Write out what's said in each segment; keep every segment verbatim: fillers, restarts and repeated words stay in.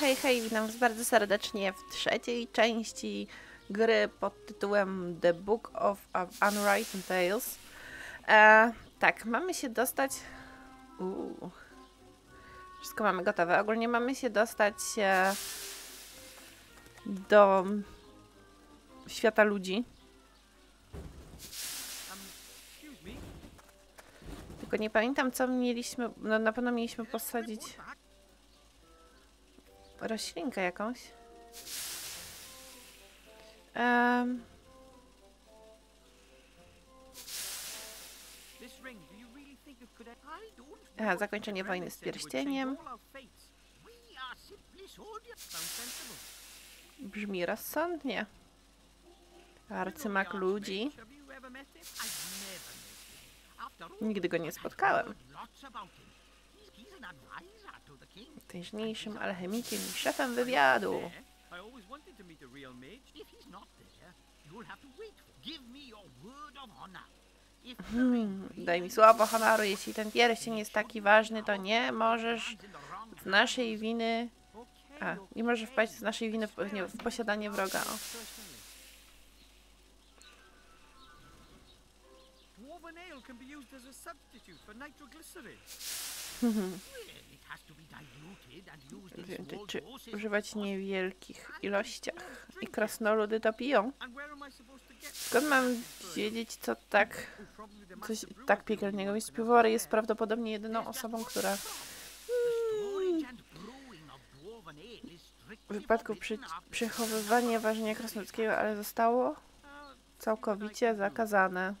Hej, hej, hej, witam was bardzo serdecznie w trzeciej części gry pod tytułem The Book of Unwritten Tales. E, tak, mamy się dostać... Uu. Wszystko mamy gotowe. Ogólnie mamy się dostać e, do świata ludzi. Tylko nie pamiętam, co mieliśmy... No, na pewno mieliśmy posadzić... roślinkę jakąś. Um. Aha, zakończenie wojny z pierścieniem. Brzmi rozsądnie. Arcymak ludzi. Nigdy go nie spotkałem. Tężniejszym alchemikiem i szefem wywiadu. Hmm, daj mi słowo honoru. Jeśli ten pierścień jest taki ważny, to nie możesz z naszej winy... A, nie możesz wpaść z naszej winy w, nie, w posiadanie wroga. O. Czy używać niewielkich ilościach i krasnoludy to piją? Skąd mam wiedzieć, co tak coś tak piekielnego? Więc piwory jest prawdopodobnie jedyną osobą, która hmm, w wypadku przy, przechowywania ważenia krasnoludzkiego, ale zostało całkowicie zakazane.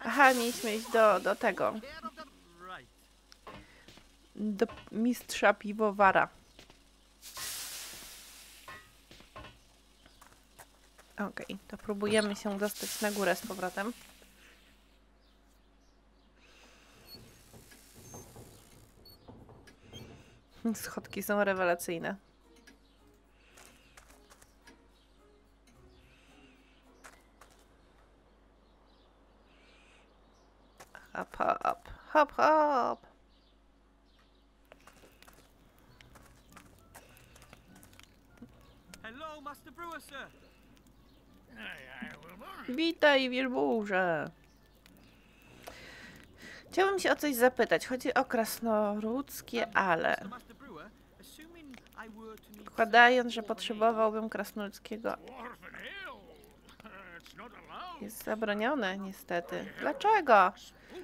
Aha, mieliśmy iść do, do tego. Do mistrza piwowara. Okej, okay, to próbujemy się dostać na górę z powrotem. Schodki są rewelacyjne. Hop, hop, hop, hop. Hello, Master Brewer, sir. Witaj, wielburze. Chciałbym się o coś zapytać. Chodzi o krasnoludzkie ale. Zakładając, że potrzebowałbym krasnoludzkiego... Jest zabronione, niestety. Dlaczego?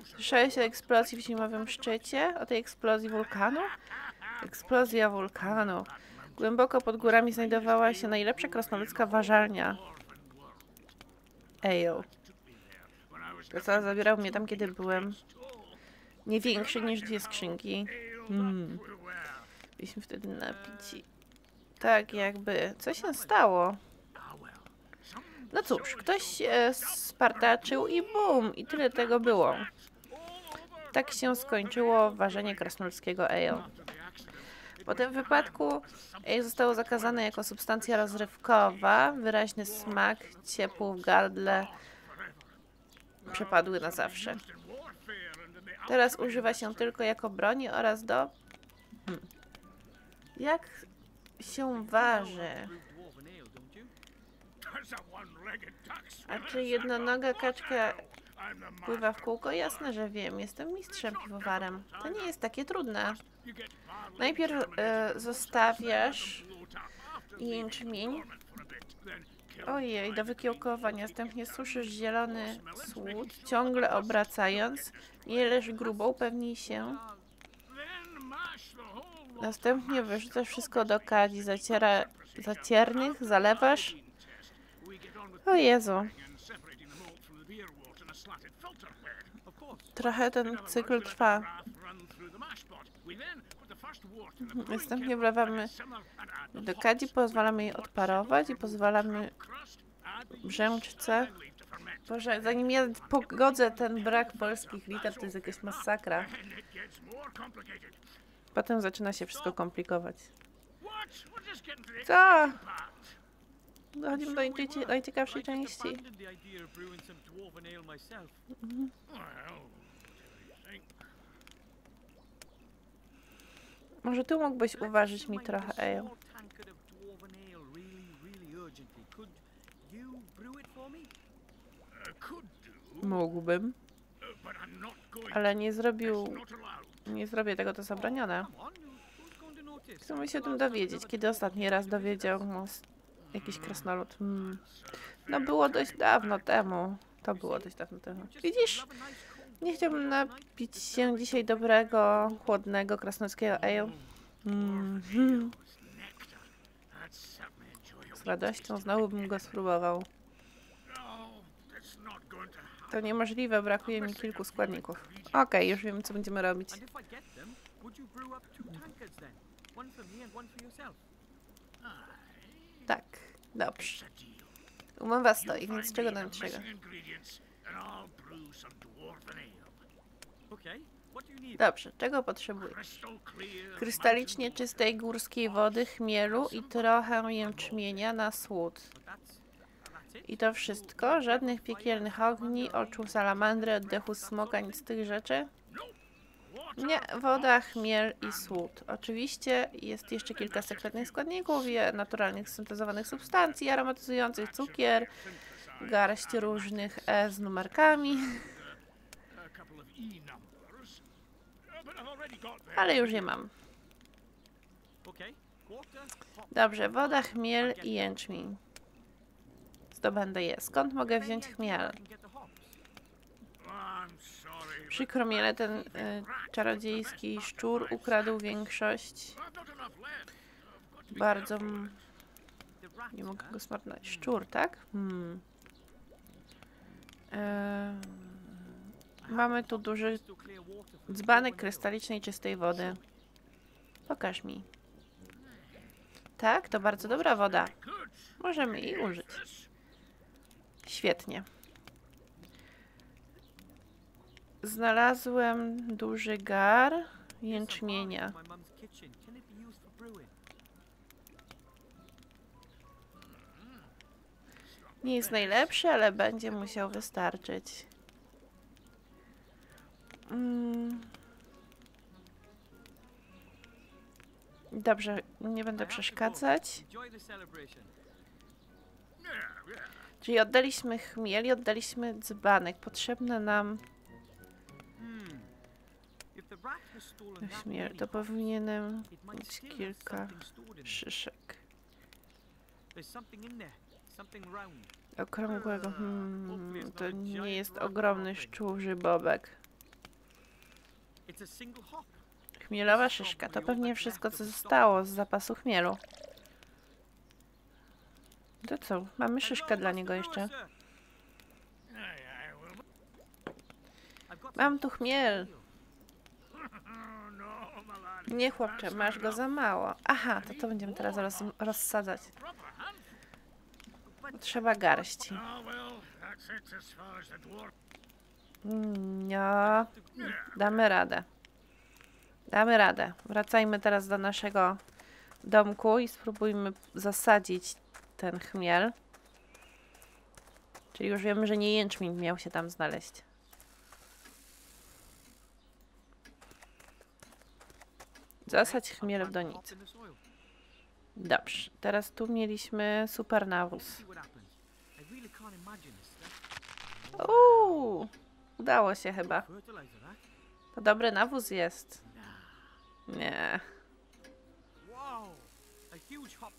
Słyszałeś o eksplozji w zimowym szczycie? O tej eksplozji wulkanu? Eksplozja wulkanu. Głęboko pod górami znajdowała się najlepsza krasnoludzka ważalnia. Ejo. To co zabierało mnie tam, kiedy byłem nie większy niż dwie skrzynki. Mm. Byliśmy wtedy napici. Tak jakby... Co się stało? No cóż, ktoś e, spartaczył i bum! I tyle tego było. Tak się skończyło ważenie krasnoludzkiego ale. Po tym wypadku ale zostało zakazane jako substancja rozrywkowa. Wyraźny smak, ciepło w gardle przepadły na zawsze. Teraz używa się tylko jako broni oraz do... Hmm. Jak się waży? A czy jednonoga kaczka pływa w kółko? Jasne, że wiem. Jestem mistrzem piwowarem. To nie jest takie trudne. Najpierw e, zostawiasz jęczmień. Ojej, do wykiełkowania. Następnie suszysz zielony słód, ciągle obracając. Mielesz grubą, upewnij się. Następnie wyrzucasz wszystko do kadzi. Zaciera, zaciernych, zalewasz. O Jezu. Trochę ten cykl trwa. Następnie wlewamy do kadzi, pozwalamy jej odparować i pozwalamy brzęczce... Boże, zanim ja pogodzę ten brak polskich liter, to jest jakaś masakra. Potem zaczyna się wszystko komplikować. Co? Dochodzimy do najciekawszej części. Mhm. Może tu mógłbyś uważyć mi trochę ale. Mógłbym. Ale nie zrobił... Nie zrobię tego, to zabronione. Chcemy się o tym dowiedzieć. Kiedy ostatni raz dowiedział nas jakiś krasnolud? Hmm. No było dość dawno temu. To było dość dawno temu. Widzisz? Nie chciałbym napić się dzisiaj dobrego, chłodnego, krasnoludzkiego ale. Mm-hmm. Z radością znowu bym go spróbował. To niemożliwe, brakuje mi kilku składników. Okej, okay, już wiem, co będziemy robić. Tak, dobrze. Umowa stoi, więc czego nam czego? Dobrze, czego potrzebujesz? Krystalicznie czystej górskiej wody, chmielu i trochę jęczmienia na słód. I to wszystko? Żadnych piekielnych ogni, oczu salamandry, oddechu smoka, nic z tych rzeczy? Nie, woda, chmiel i słód. Oczywiście jest jeszcze kilka sekretnych składników i naturalnych syntezowanych substancji, aromatyzujących cukier, garść różnych E z numerkami. Ale już je mam. Dobrze, woda, chmiel i jęczmień. Zdobędę je. Skąd mogę wziąć chmiel? Przykro mi, ale ten y, czarodziejski szczur ukradł większość. Bardzo... M... Nie mogę go smarnąć. Szczur, tak? Hmm. E... Mamy tu duży dzbanek krystalicznej czystej wody. Pokaż mi. Tak, to bardzo dobra woda. Możemy jej użyć. Świetnie. Znalazłem duży gar jęczmienia. Nie jest najlepszy, ale będzie musiał wystarczyć. Dobrze, nie będę przeszkadzać. Czyli oddaliśmy chmiel i oddaliśmy dzbanek. Potrzebne nam... Chmiel, to powinienem mieć kilka szyszek. Okrągłego... Hmm, to nie jest ogromny szczurzy bobek. Chmielowa szyszka. To pewnie wszystko, co zostało z zapasu chmielu. To co? Mamy szyszkę dla niego jeszcze. Mam tu chmiel. Nie, chłopcze, masz go za mało. Aha, to to będziemy teraz roz rozsadzać. Trzeba garści. No, damy radę. Damy radę. Wracajmy teraz do naszego domku i spróbujmy zasadzić ten chmiel. Czyli już wiemy, że nie jęczmień miał się tam znaleźć. Zasadź chmiel w donicy. Dobrze. Teraz tu mieliśmy super nawóz. Uuu, udało się chyba. To dobry nawóz jest. Nie.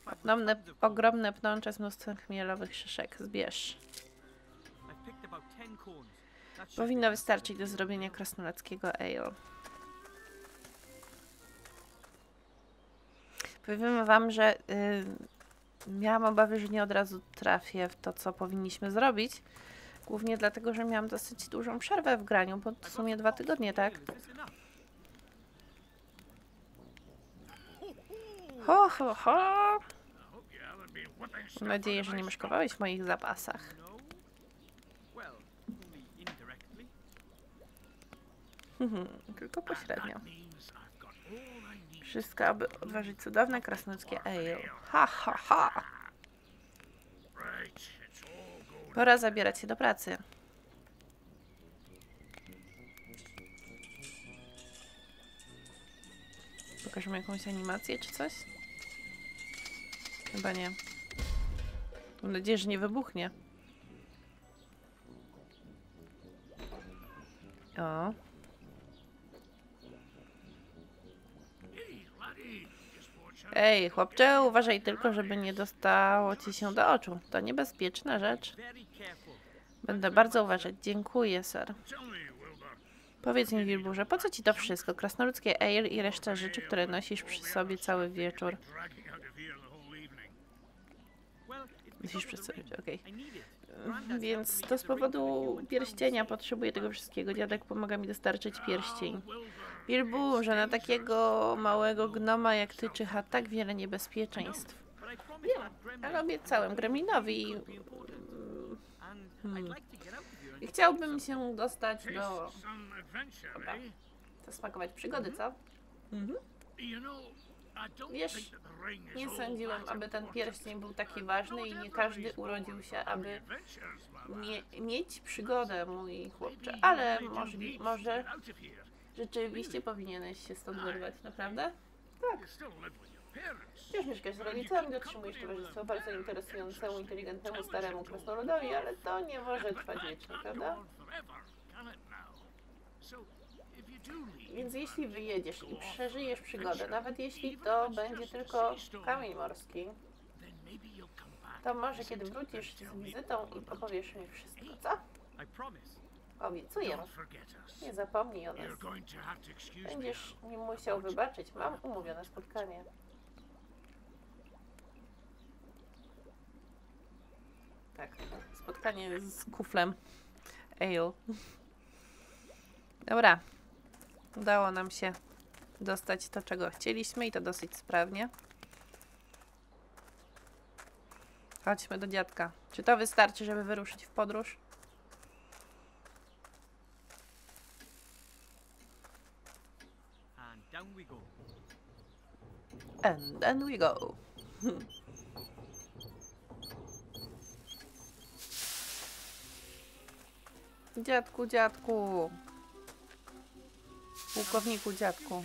Ogromne, ogromne pnącze z mnóstwem chmielowych szyszek. Zbierz. Powinno wystarczyć do zrobienia krasnolackiego ale. Powiem wam, że yy, miałam obawy, że nie od razu trafię w to, co powinniśmy zrobić. Głównie dlatego, że miałam dosyć dużą przerwę w graniu, bo w sumie dwa tygodnie, tak? Ho, ho, ho! Mam nadzieję, że nie mieszkowałeś w moich zapasach. Tylko pośrednio. Wszystko, aby odważyć cudowne krasnoludzkie ale. Ha, ha, ha! Pora zabierać się do pracy. Pokażemy jakąś animację czy coś? Chyba nie. Mam nadzieję, że nie wybuchnie. O. Ej, chłopcze, uważaj tylko, żeby nie dostało ci się do oczu. To niebezpieczna rzecz. Będę bardzo uważać. Dziękuję, ser. Powiedz mi, Wilburze, po co ci to wszystko? Krasnoludzkie ale i reszta rzeczy, które nosisz przy sobie cały wieczór. Musisz przedstawić, okej. Okay. Więc to z powodu pierścienia potrzebuję tego wszystkiego. Dziadek pomaga mi dostarczyć pierścień. Wilburze, na takiego małego gnoma jak ty czyha tak wiele niebezpieczeństw. Nie, ale obiecałem Gremlinowi. Hmm. I chciałbym się dostać do... Dobra. Zasmakować przygody, co? Mhm. Wiesz, nie sądziłem, aby ten pierścień był taki ważny i nie każdy urodził się, aby mie mieć przygodę, mój chłopcze. Ale może, może rzeczywiście powinieneś się stąd wyrwać, naprawdę? Tak. Wciąż mieszkasz z rodzicami, dotrzymujesz towarzystwo bardzo interesującemu, inteligentnemu, staremu krasnoludowi, ale to nie może trwać wiecznie, prawda? Więc jeśli wyjedziesz i przeżyjesz przygodę, nawet jeśli to będzie tylko kamień morski, to może kiedy wrócisz z wizytą i opowiesz mi wszystko, co? Obiecuję. Nie zapomnij o nas. Będziesz mi musiał wybaczyć. Mam umówione spotkanie. Tak, spotkanie z kuflem. Ale. Dobra. Udało nam się dostać to, czego chcieliśmy i to dosyć sprawnie. Chodźmy do dziadka. Czy to wystarczy, żeby wyruszyć w podróż? And then we go. Dziadku, dziadku. Pułkowniku, dziadku.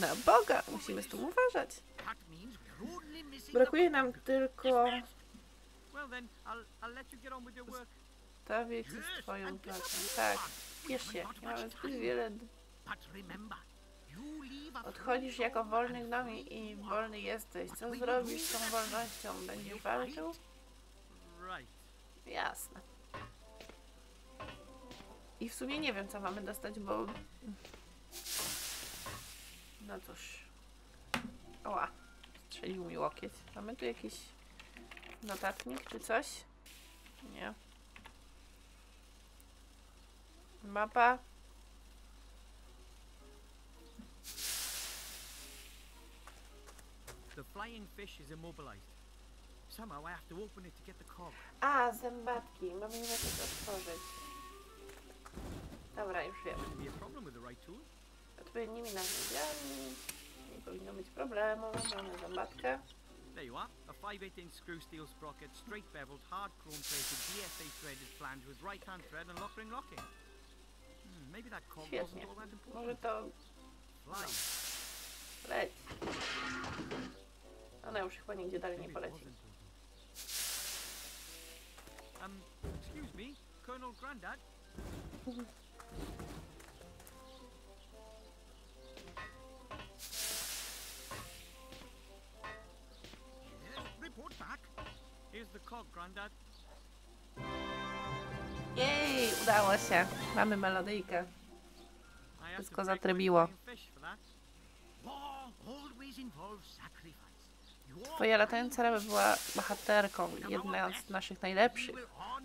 Na Boga! Musimy z tym uważać. Brakuje nam tylko... Stawię ci swoją pracę. Tak, wiesz się. Mamy zbyt wiele... Odchodzisz jako wolny gnom i wolny jesteś. Co zrobisz z tą wolnością? Będziesz walczył? Jasne. I w sumie nie wiem, co mamy dostać, bo... No cóż. Oła. Strzelił mi łokieć. Mamy tu jakiś notatnik czy coś? Nie. Mapa. A, zębatki. Mamy nie wiem, jak to otworzyć. Dobra, już wiem. Odpowiednimi narzędziami nie powinno być problemu. Mamy zębatkę. There you are, a five eighteenths screw steel sprocket, straight beveled, hard chrome plated, D S A threaded flange with right hand thread and locker in locking. Hmm, maybe that cog wasn't all that important. Może to... No. Leć. Ona już chyba nigdzie dalej nie poleci. Um, excuse me, Colonel Grandad? Jej, udało się. Mamy melodyjkę. Wszystko zatrybiło. Twoja latająca ryba była bohaterką, jedną z naszych najlepszych.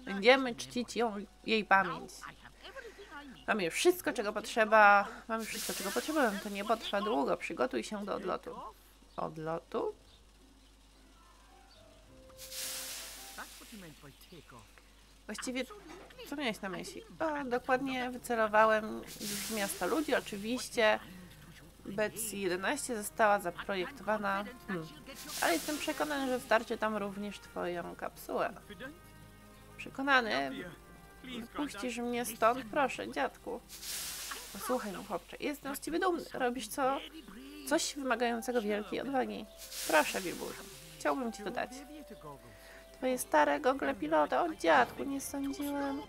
Będziemy czcić ją, jej pamięć. Mamy już wszystko, czego potrzeba. Mamy wszystko, czego potrzebujemy. To niebo trwa długo. Przygotuj się do odlotu. Odlotu? Właściwie, co miałeś na myśli? O, dokładnie wycelowałem już miasta ludzi, oczywiście. Betsy jedenaście została zaprojektowana, hmm. ale jestem przekonany, że starcie tam również twoją kapsułę. Przekonany? Puścisz mnie stąd? Proszę, dziadku. Posłuchaj mnie, chłopcze. Jestem z ciebie dumny. Robisz co? Coś wymagającego wielkiej odwagi. Proszę, Biburzu. Chciałbym ci to dać. Twoje stare gogle pilota. O, dziadku, nie sądziłem.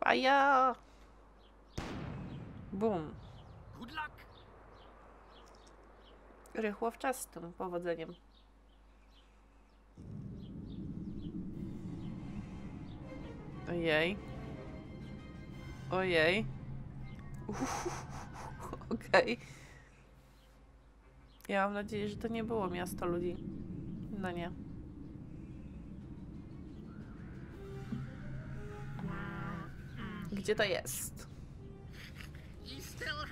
Faja! Bum. Rychło w czas z tym powodzeniem. Ojej. Ojej. Okej. Okay. Ja mam nadzieję, że to nie było miasto ludzi. No nie. Gdzie to jest?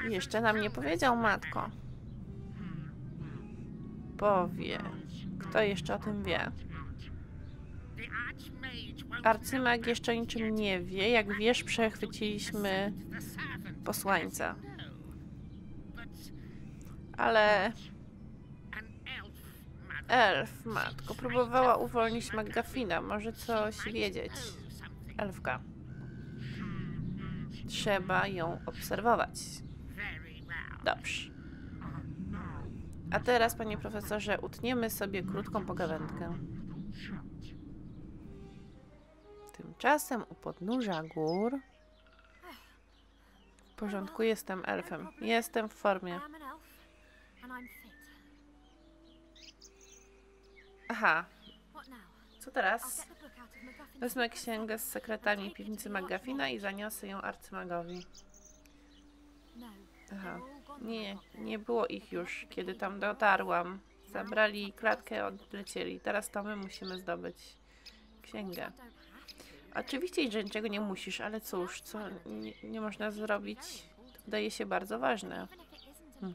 Jeszcze nam nie powiedział, matko. Powie. Kto jeszcze o tym wie? Arcymak jeszcze niczym nie wie. Jak wiesz, przechwyciliśmy posłańca. Ale... Elf, matko, próbowała uwolnić Magdafina. Może coś wiedzieć. Elfka. Trzeba ją obserwować. Dobrze. A teraz, panie profesorze, utniemy sobie krótką pogawędkę. Tymczasem u podnóża gór... W porządku, jestem elfem. Jestem w formie. Aha. Co teraz? Wezmę księgę z sekretami piwnicy McGuffina i zaniosę ją Arcymagowi. Aha. Nie, nie było ich już, kiedy tam dotarłam. Zabrali klatkę, odlecieli. Teraz to my musimy zdobyć księgę. Oczywiście, że niczego nie musisz, ale cóż, co nie, nie można zrobić, to wydaje się bardzo ważne. Hm.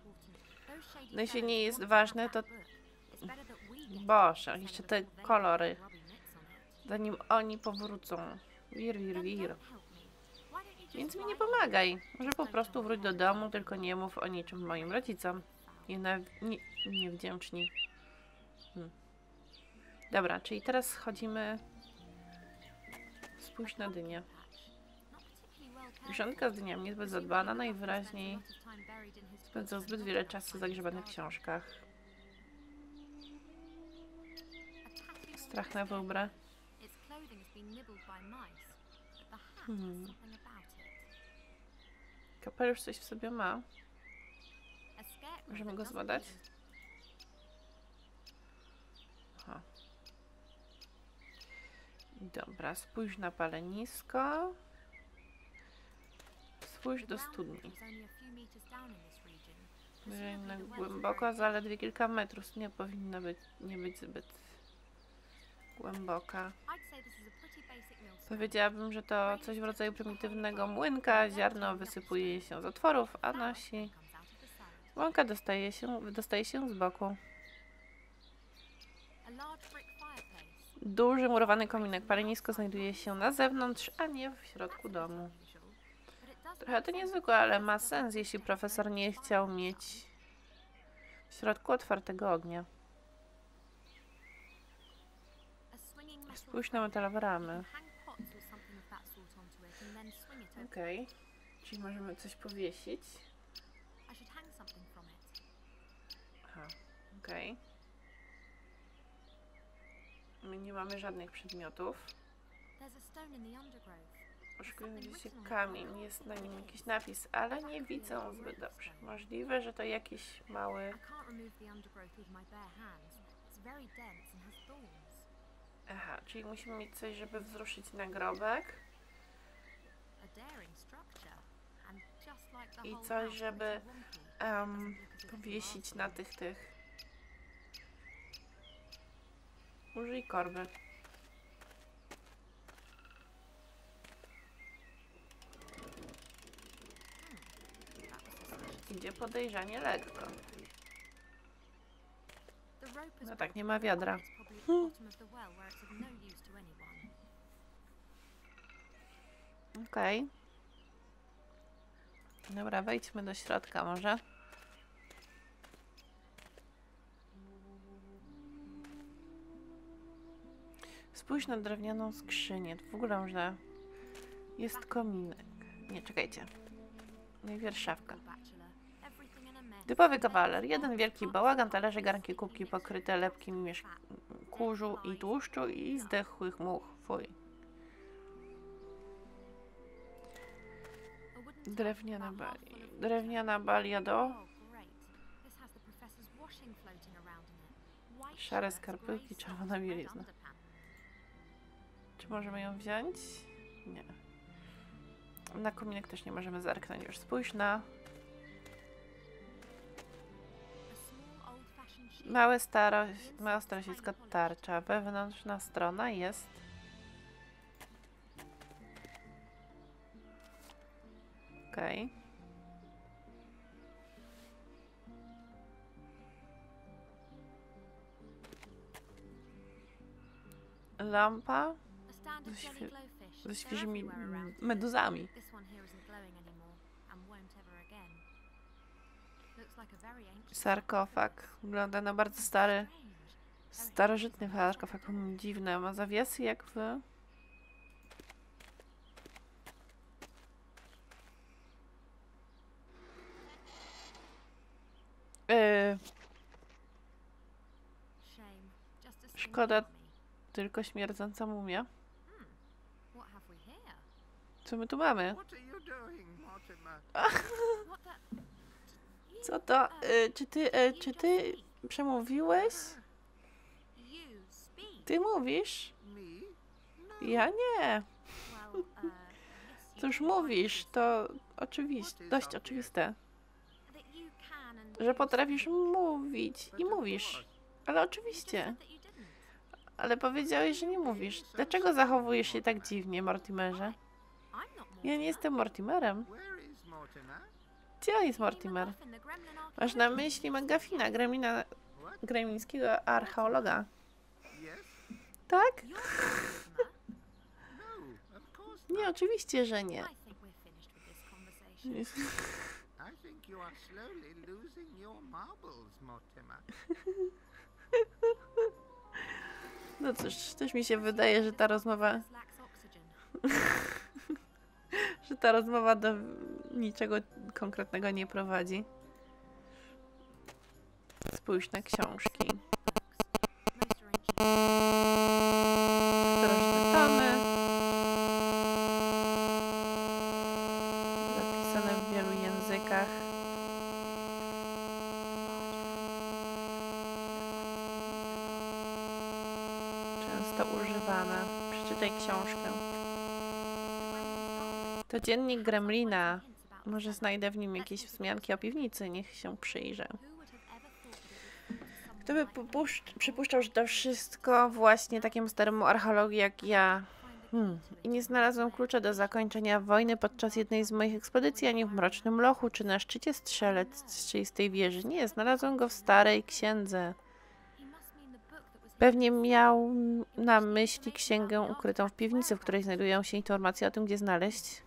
No jeśli nie jest ważne, to... Boże, jeszcze te kolory. Zanim oni powrócą. Wir, wir, wir. Więc mi nie pomagaj. Może po prostu wróć do domu, tylko nie mów o niczym moim rodzicom. Nie, nie, niewdzięczni. Hmm. Dobra, czyli teraz chodzimy... Spójrz na dynię. Grządka z dyniami niezbyt zadbana, najwyraźniej spędzą zbyt wiele czasu zagrzebane w książkach. Strach na wyobraź. Hmm. Kapelusz coś w sobie ma. Możemy go zbadać? Aha. Dobra, spójrz na palenisko. Spójrz do studni. Wyżej głęboko, zaledwie kilka metrów. Studnia powinna być, nie być zbyt głęboka. Powiedziałabym, że to coś w rodzaju prymitywnego młynka. Ziarno wysypuje się z otworów, a nosi... Łąka dostaje się, dostaje się z boku. Duży murowany kominek. Palenisko znajduje się na zewnątrz, a nie w środku domu. Trochę to niezwykłe, ale ma sens, jeśli profesor nie chciał mieć w środku otwartego ognia. Spójrz na metalowe ramy. Okej. Okay. Czyli możemy coś powiesić. Aha, okej. Okay. My nie mamy żadnych przedmiotów. Oszklony się kamień, jest na nim jakiś napis, ale nie widzę zbyt dobrze. Możliwe, że to jakiś mały... Aha, czyli musimy mieć coś, żeby wzruszyć nagrobek. I coś, żeby um, powiesić na tych, tych. Użyj korby. Idzie podejrzanie lekko. No tak, nie ma wiadra. Hmm. Okej. Okay. Dobra, wejdźmy do środka może. Spójrz na drewnianą skrzynię. W ogóle, że jest kominek. Nie, czekajcie. Najpierw szafka. Typowy kawaler. Jeden wielki bałagan, talerze, garnki, kubki pokryte lepkim kurzu i tłuszczu i zdechłych much. Fuj. Drewniana balia. Drewniana balia do... Szare skarpetki, czerwona bielizna. Czy możemy ją wziąć? Nie. Na kominek też nie możemy zerknąć już. Spójrz na... Małe staro... Mała starosiecka tarcza. Wewnętrzna strona jest... Okej. Okay. Lampa ze, świe ze świeżymi meduzami. Sarkofag. Wygląda na bardzo stary, starożytny sarkofag. Dziwne. Ma zawiesy jak w... Yy. Szkoda, tylko śmierdząca mumia. Co my tu mamy? Co to? Yy, czy ty, yy, czy ty przemówiłeś? Ty mówisz? Ja nie. Cóż mówisz, to oczywiście, dość oczywiste. Że potrafisz mówić i mówisz. Ale oczywiście. Ale powiedziałeś, że nie mówisz. Dlaczego zachowujesz się tak dziwnie, Mortimerze? Ja nie jestem Mortimerem. Gdzie jest Mortimer? Masz na myśli McGuffina, gremlina, gremlińskiego archeologa. Tak? Nie, oczywiście, że nie. You are slowly losing your marbles, Mortimer. No cóż, też mi się wydaje, że ta rozmowa... że ta rozmowa do niczego konkretnego nie prowadzi. Spójrz na książki. Starożytne tamy. Zapisane w wielu językach. Używana. Przeczytaj książkę. To dziennik Gremlina. Może znajdę w nim jakieś wzmianki o piwnicy. Niech się przyjrzę. Kto by przypuszczał, że to wszystko właśnie takiemu staremu archeologowi jak ja. Hmm. I nie znalazłem klucza do zakończenia wojny podczas jednej z moich ekspedycji, ani w Mrocznym Lochu, czy na szczycie Strzeleckiej Wieży. Nie, znalazłem go w Starej Księdze. Pewnie miał na myśli księgę ukrytą w piwnicy, w której znajdują się informacje o tym, gdzie znaleźć.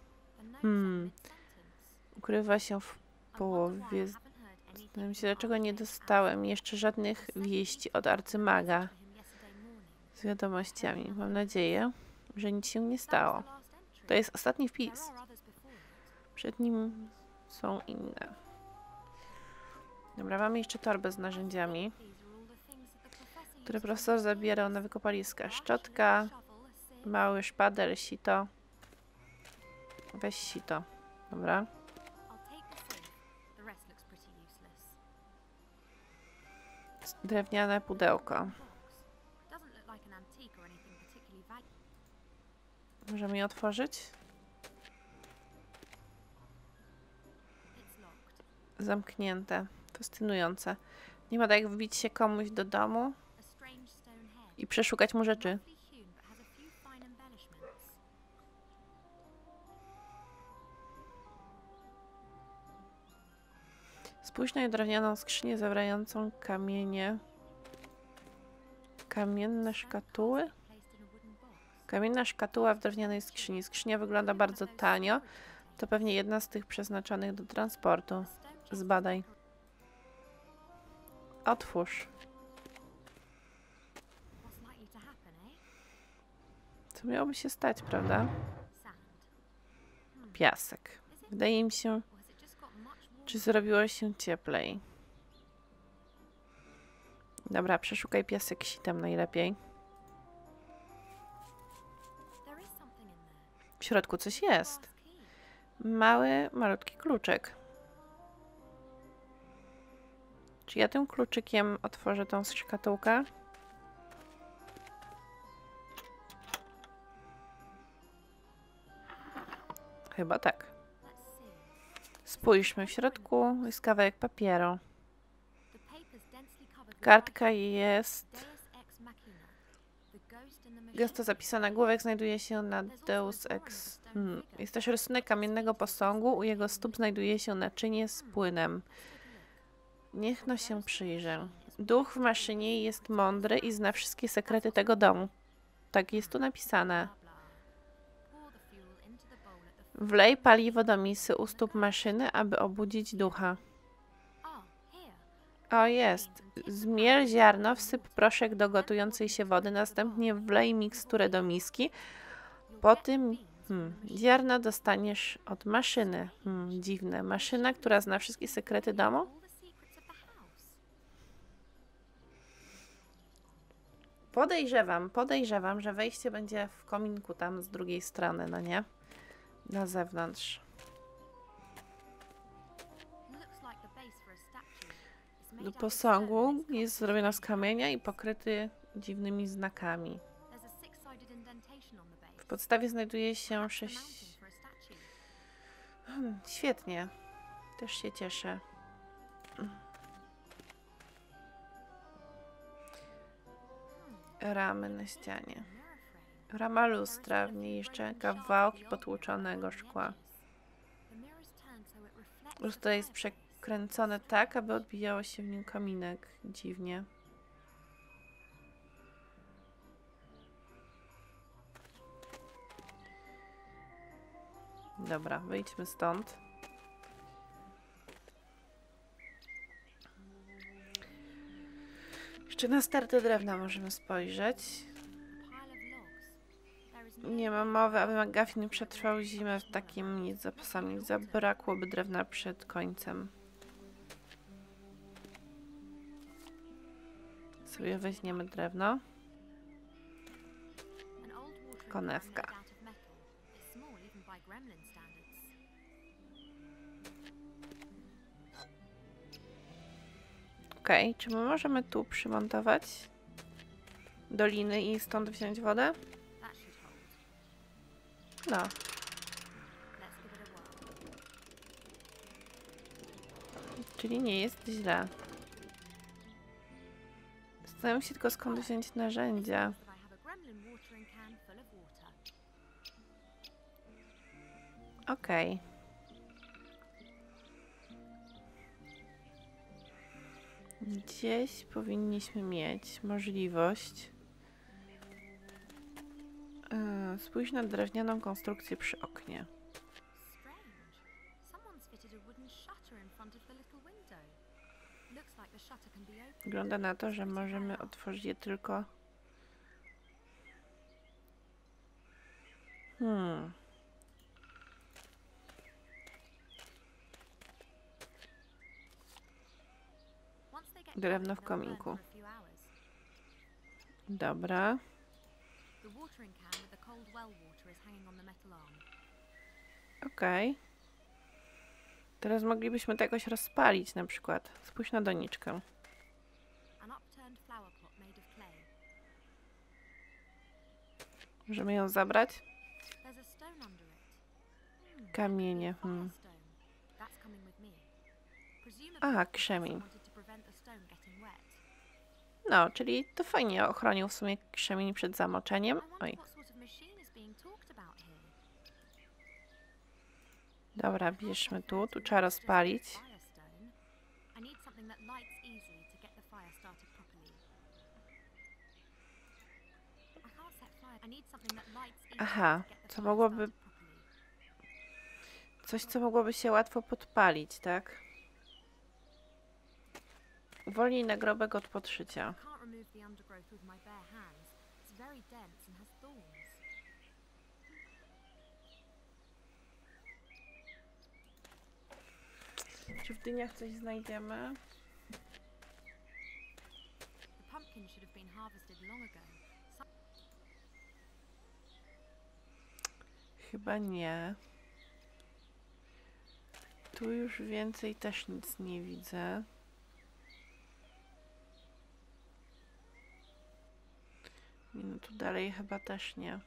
Hmm. Ukrywa się w połowie. Zastanawiam się, dlaczego nie dostałem jeszcze żadnych wieści od arcymaga z wiadomościami. Mam nadzieję, że nic się nie stało. To jest ostatni wpis. Przed nim są inne. Dobra, mamy jeszcze torbę z narzędziami, które profesor zabierał na wykopaliska. Szczotka, mały szpadel, sito. Weź sito. Dobra. Drewniane pudełko. Możemy je otworzyć? Zamknięte. Fascynujące. Nie ma tak jak wbić się komuś do domu i przeszukać mu rzeczy. Spójrz na drewnianą skrzynię zawierającą kamienie. Kamienne szkatuły? Kamienna szkatuła w drewnianej skrzyni. Skrzynia wygląda bardzo tanio. To pewnie jedna z tych przeznaczonych do transportu. Zbadaj. Otwórz. Co miałoby się stać, prawda? Piasek. Wydaje mi się, czy zrobiło się cieplej. Dobra, przeszukaj piasek sitem najlepiej. W środku coś jest. Mały, malutki kluczyk. Czy ja tym kluczykiem otworzę tą szkatułkę? Chyba tak. Spójrzmy, w środku jest kawałek papieru. Kartka jest gęsto zapisana. Główek znajduje się na Deus Ex. Hmm. Jest też rysunek kamiennego posągu. U jego stóp znajduje się naczynie z płynem. Niech no się przyjrzę. Duch w maszynie jest mądry i zna wszystkie sekrety tego domu. Tak jest tu napisane. Wlej paliwo do misy u stóp maszyny, aby obudzić ducha. O, jest. Zmiel ziarno, wsyp proszek do gotującej się wody, następnie wlej miksturę do miski. Po tym hmm, ziarno dostaniesz od maszyny. Hmm, dziwne. Maszyna, która zna wszystkie sekrety domu? Podejrzewam, podejrzewam, że wejście będzie w kominku tam z drugiej strony, no nie? Na zewnątrz. Do posągu jest zrobiona z kamienia i pokryty dziwnymi znakami. W podstawie znajduje się sześć... Hmm, świetnie. Też się cieszę. Ramy na ścianie. Rama lustra, w niej jeszcze kawałki potłuczonego szkła. Lustro jest przekręcone tak, aby odbijało się w nim kominek. Dziwnie. Dobra, wyjdźmy stąd. Jeszcze na starte drewna możemy spojrzeć. Nie ma mowy, aby McGuffin przetrwał zimę w takim nic za pasami. Zabrakłoby drewna przed końcem. Sobie weźmiemy drewno. Konewka. Okej, okay, czy my możemy tu przymontować doliny i stąd wziąć wodę? No. Czyli nie jest źle. Zastanawiam się tylko, skąd wziąć narzędzia. Okej. Okay. Gdzieś powinniśmy mieć możliwość... Spójrz na drewnianą konstrukcję przy oknie. Wygląda na to, że możemy otworzyć je tylko... Hmm... Drewno w kominku. Dobra. Okej. Okay. Teraz moglibyśmy to jakoś rozpalić na przykład. Spójrz na doniczkę. Możemy ją zabrać? Kamienie. Hmm. Aha, krzemień. No, czyli to fajnie ochronił w sumie krzemień przed zamoczeniem. Oj. Dobra, bierzmy tu. Tu trzeba rozpalić. Aha, co mogłoby... Coś, co mogłoby się łatwo podpalić, tak? Uwolnij nagrobek od podszycia. Czy w dyniach coś znajdziemy? Chyba nie. Tu już więcej też nic nie widzę. Nie, no tu dalej chyba też nie.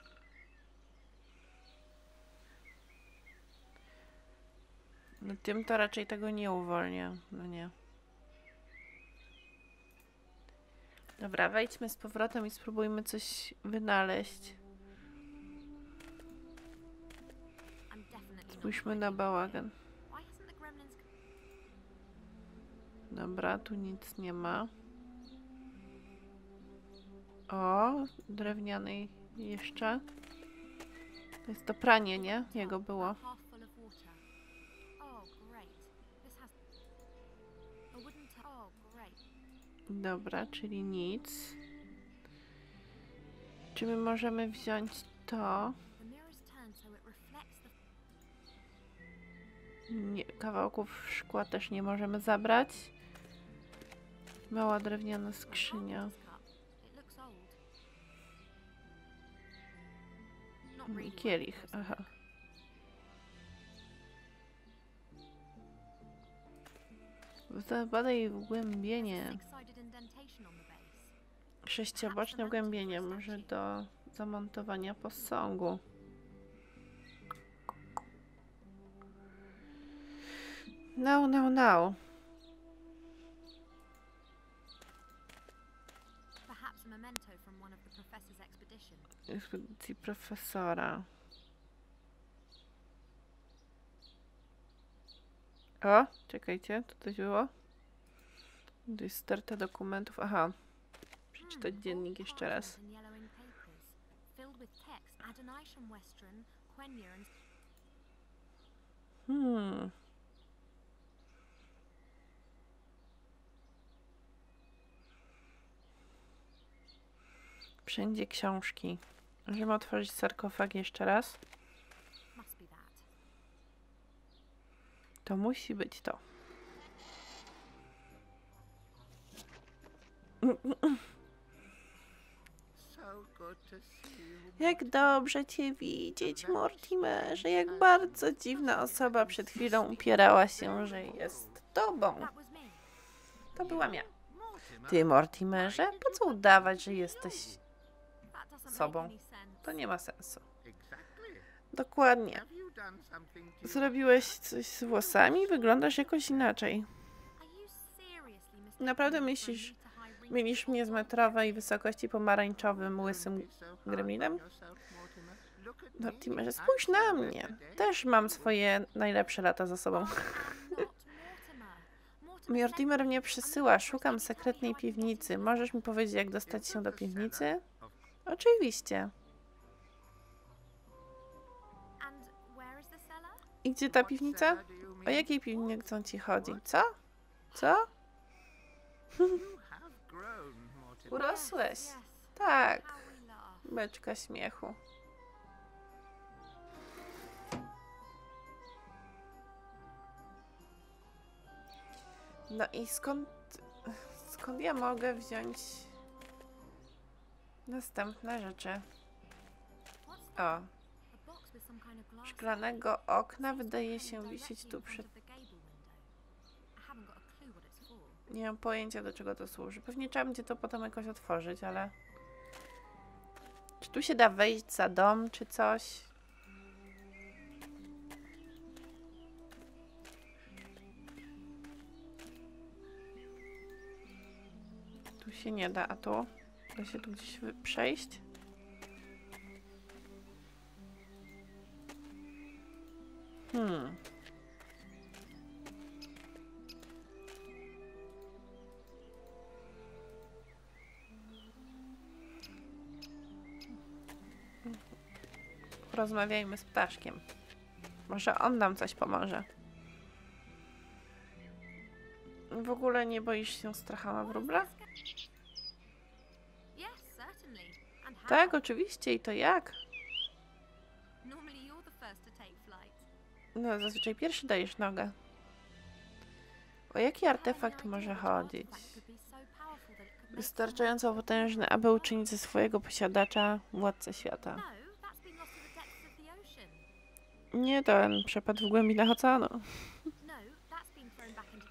No tym to raczej tego nie uwolnię. No nie. Dobra, wejdźmy z powrotem i spróbujmy coś wynaleźć. Spójrzmy na bałagan. Dobra, tu nic nie ma. O, drewnianej jeszcze. To jest to pranie, nie? Jego było. Dobra, czyli nic. Czy my możemy wziąć to? Nie, kawałków szkła też nie możemy zabrać. Mała drewniana skrzynia. Kielich, aha. Zabadaj wgłębienie. Sześcioboczne wgłębienie, może do zamontowania posągu. No, no, no. Ekspedycji profesora. O, czekajcie, tu coś było. Tu jest sterta dokumentów. Aha. Przeczytać dziennik jeszcze raz. Hmm. Wszędzie książki. Możemy otworzyć sarkofag jeszcze raz. To musi być to. Jak dobrze cię widzieć, Mortimerze. Jak bardzo dziwna osoba przed chwilą upierała się, że jest tobą. To byłam ja. Ty, Mortimerze, po co udawać, że jesteś sobą? To nie ma sensu. Dokładnie. Zrobiłeś coś z włosami? Wyglądasz jakoś inaczej. Naprawdę myślisz, mylisz mnie z metrowej wysokości pomarańczowym, łysym gremlinem? Mortimerze, spójrz na mnie. Też mam swoje najlepsze lata za sobą. Mortimer mnie przysyła. Szukam sekretnej piwnicy. Możesz mi powiedzieć, jak dostać się do piwnicy? Oczywiście. I gdzie ta piwnica? O jakiej piwnicy ci chodzi? Co? Co? Urosłeś. Tak. Beczka śmiechu. No i skąd... Skąd ja mogę wziąć... następne rzeczy? O. Szklanego okna wydaje się wisieć tu przy... Nie mam pojęcia, do czego to służy. Pewnie trzeba będzie to potem jakoś otworzyć, ale... Czy tu się da wejść za dom, czy coś? Tu się nie da, a tu? Da się tu gdzieś przejść? Hmm. Rozmawiajmy z ptaszkiem. Może on nam coś pomoże. W ogóle nie boisz się stracha na wróble? Tak, oczywiście. I to jak? No, zazwyczaj pierwszy dajesz nogę. O jaki artefakt może chodzić? Wystarczająco potężny, aby uczynić ze swojego posiadacza władcę świata. Nie, ten przepadł w głębinach oceanu.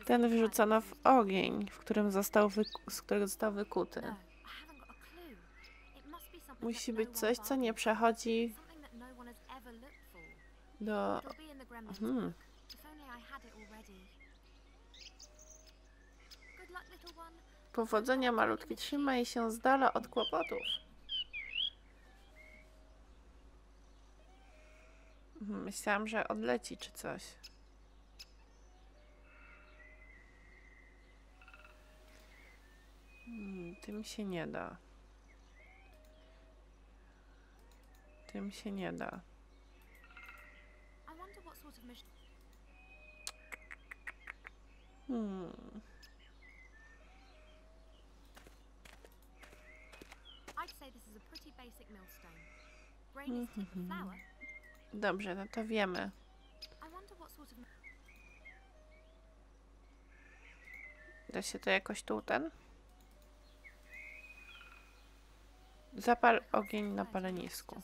Ten wyrzucono w ogień, w którym został z którego został wykuty. Musi być coś, co nie przechodzi do... Hmm. Powodzenia, malutki. Trzymaj się z dala od kłopotów. Myślałam, że odleci czy coś. Hmm, tym się nie da. Tym się nie da. Hmm. Mm-hmm. Dobrze, no to wiemy. Da się to jakoś tu ten? Zapal ogień na palenisku.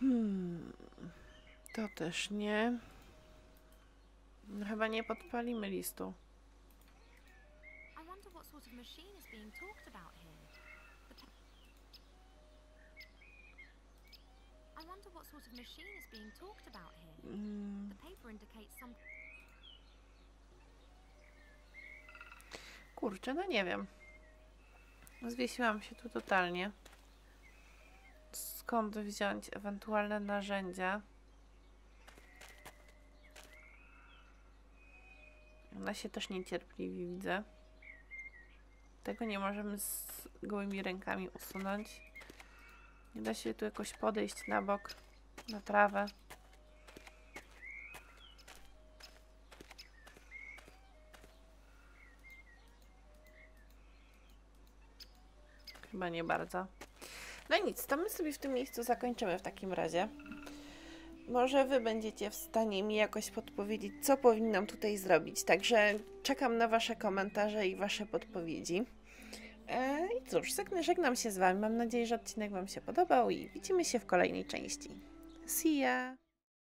Hmm. To też nie. No, chyba nie podpalimy listu. Hmm. Kurczę, no nie wiem. Zwiesiłam się tu totalnie. Skąd wziąć ewentualne narzędzia? Ona się też niecierpliwi, widzę. Tego nie możemy z gołymi rękami usunąć. Nie da się tu jakoś podejść na bok, na trawę. Chyba nie bardzo. No i nic, to my sobie w tym miejscu zakończymy w takim razie. Może wy będziecie w stanie mi jakoś podpowiedzieć, co powinnam tutaj zrobić. Także czekam na wasze komentarze i wasze podpowiedzi. Eee, I cóż, żegnam się z wami. Mam nadzieję, że odcinek wam się podobał i widzimy się w kolejnej części. See ya!